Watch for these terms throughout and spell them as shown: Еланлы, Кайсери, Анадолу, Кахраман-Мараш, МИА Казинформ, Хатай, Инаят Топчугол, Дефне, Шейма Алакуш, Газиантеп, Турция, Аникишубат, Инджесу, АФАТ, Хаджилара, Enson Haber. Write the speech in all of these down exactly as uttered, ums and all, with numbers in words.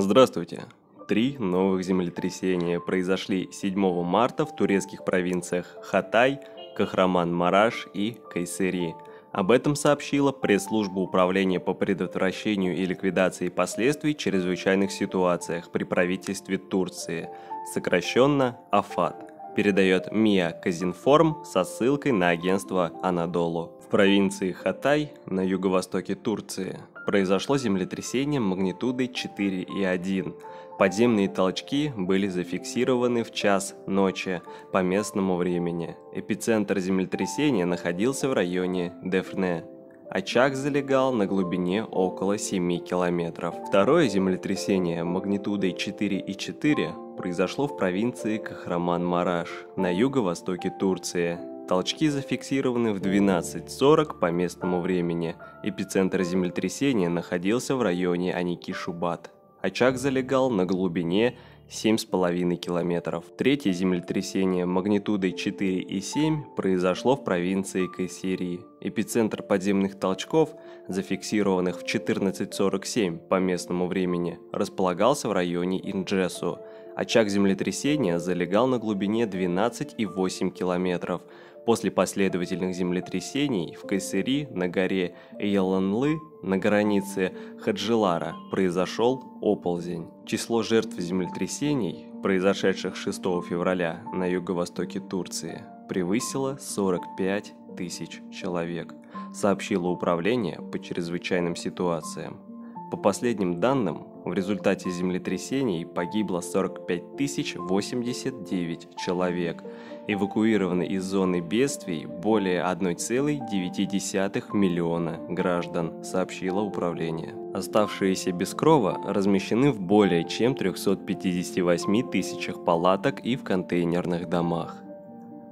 Здравствуйте! Три новых землетрясения произошли седьмого марта в турецких провинциях Хатай, Кахраман-Мараш и Кайсери. Об этом сообщила пресс-служба Управления по предотвращению и ликвидации последствий чрезвычайных ситуаций при правительстве Турции, сокращенно АФАТ, передает МИА Казинформ со ссылкой на агентство Анадолу. В провинции Хатай на юго-востоке Турции произошло землетрясение магнитудой четыре и один. Подземные толчки были зафиксированы в час ночи по местному времени. Эпицентр землетрясения находился в районе Дефне. Очаг залегал на глубине около семи километров. Второе землетрясение магнитудой четыре и четыре произошло в провинции Кахраман-Мараш на юго-востоке Турции. Толчки зафиксированы в двенадцать сорок по местному времени. Эпицентр землетрясения находился в районе Аникишубат. Очаг залегал на глубине семь с половиной километров. Третье землетрясение магнитудой четыре и семь произошло в провинции Кайсери. Эпицентр подземных толчков, зафиксированных в четырнадцать сорок семь по местному времени, располагался в районе Инджесу. Очаг землетрясения залегал на глубине двенадцать и восемь километров. После последовательных землетрясений в Кайсери на горе Еланлы на границе Хаджилара произошел оползень. Число жертв землетрясений, произошедших шестого февраля на юго-востоке Турции, превысило сорок пять тысяч человек, сообщило Управление по чрезвычайным ситуациям. По последним данным, в результате землетрясений погибло сорок пять тысяч восемьдесят девять человек, эвакуированы из зоны бедствий более одного целого девяти десятых миллиона граждан, сообщило управление. Оставшиеся без крова размещены в более чем трёхстах пятидесяти восьми тысячах палаток и в контейнерных домах.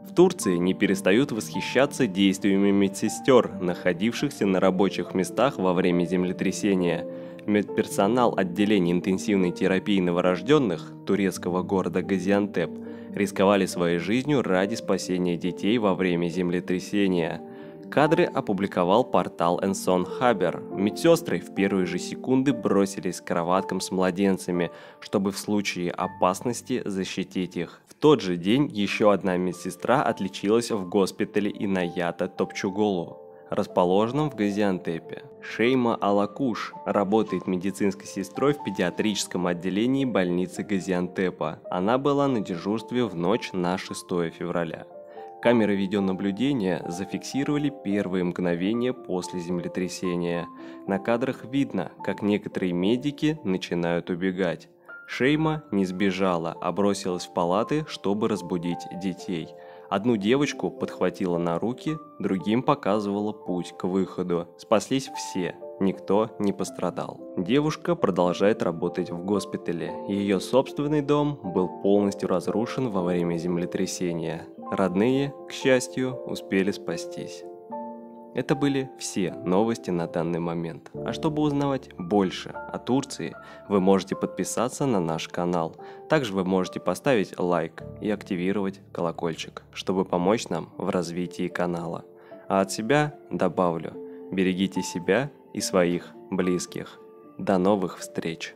В Турции не перестают восхищаться действиями медсестер, находившихся на рабочих местах во время землетрясения. Медперсонал отделения интенсивной терапии новорожденных турецкого города Газиантеп рисковали своей жизнью ради спасения детей во время землетрясения. Кадры опубликовал портал Enson Haber. Медсестры в первые же секунды бросились к кроваткам с младенцами, чтобы в случае опасности защитить их. В тот же день еще одна медсестра отличилась в госпитале Инаята Топчуголу, расположенном в Газиантепе. Шейма Алакуш работает медицинской сестрой в педиатрическом отделении больницы Газиантепа. Она была на дежурстве в ночь на шестое февраля. Камеры видеонаблюдения зафиксировали первые мгновения после землетрясения. На кадрах видно, как некоторые медики начинают убегать. Шейма не сбежала, а бросилась в палаты, чтобы разбудить детей. Одну девочку подхватила на руки, другим показывала путь к выходу. Спаслись все, никто не пострадал. Девушка продолжает работать в госпитале. Ее собственный дом был полностью разрушен во время землетрясения. Родные, к счастью, успели спастись. Это были все новости на данный момент. А чтобы узнавать больше о Турции, вы можете подписаться на наш канал. Также вы можете поставить лайк и активировать колокольчик, чтобы помочь нам в развитии канала. А от себя добавлю: берегите себя и своих близких. До новых встреч!